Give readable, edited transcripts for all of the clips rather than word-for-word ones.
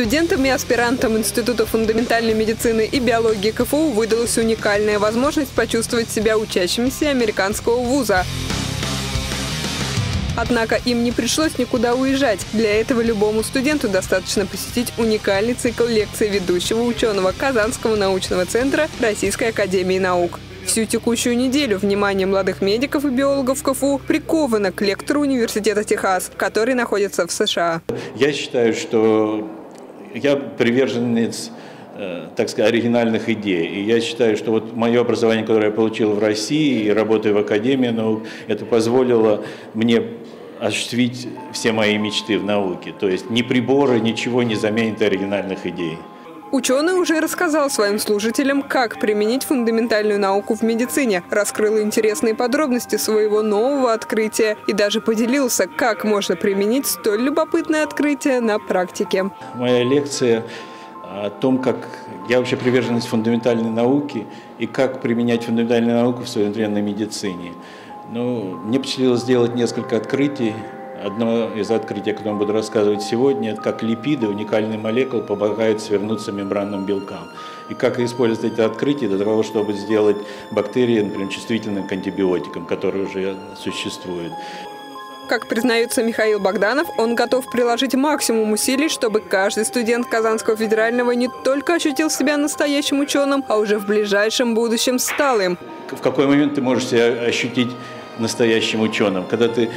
Студентам и аспирантам Института фундаментальной медицины и биологии КФУ выдалась уникальная возможность почувствовать себя учащимися американского вуза. Однако им не пришлось никуда уезжать. Для этого любому студенту достаточно посетить уникальный цикл лекций ведущего ученого Казанского научного центра Российской академии наук. Всю текущую неделю внимание молодых медиков и биологов КФУ приковано к лектору Университета Техас, который находится в США. Я считаю, что я приверженец, так сказать, оригинальных идей. И я считаю, что вот мое образование, которое я получил в России и работаю в Академии наук, это позволило мне осуществить все мои мечты в науке. То есть ни приборы, ничего не заменит оригинальных идей. Ученый уже рассказал своим слушателям, как применить фундаментальную науку в медицине, раскрыл интересные подробности своего нового открытия и даже поделился, как можно применить столь любопытное открытие на практике. Моя лекция о том, как я вообще приверженность фундаментальной науки и как применять фундаментальную науку в современной медицине. Ну, мне посчастливилось сделать несколько открытий. Одно из открытий, о котором буду рассказывать сегодня, это как липиды, уникальные молекулы, помогают свернуться мембранным белкам. И как использовать это открытие для того, чтобы сделать бактерии, например, чувствительными к антибиотикам, которые уже существуют. Как признается Михаил Богданов, он готов приложить максимум усилий, чтобы каждый студент Казанского федерального не только ощутил себя настоящим ученым, а уже в ближайшем будущем стал им. В какой момент ты можешь себя ощутить настоящим ученым? Когда ты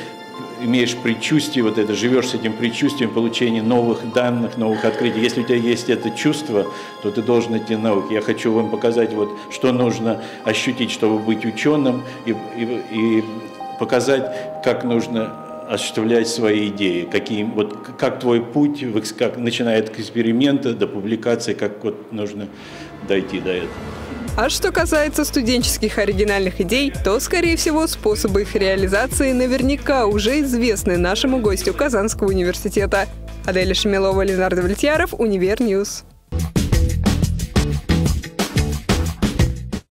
имеешь предчувствие, вот это, живешь с этим предчувствием получения новых данных, новых открытий. Если у тебя есть это чувство, то ты должен идти в науку. Я хочу вам показать, вот, что нужно ощутить, чтобы быть ученым, и показать, как нужно осуществлять свои идеи, какие, вот, как твой путь, как, начиная от эксперимента до публикации, как вот, нужно дойти до этого. А что касается студенческих оригинальных идей, то, скорее всего, способы их реализации наверняка уже известны нашему гостю Казанского университета. Аделия Шемилова, Линнар Вольтьяров, Универ-Ньюс.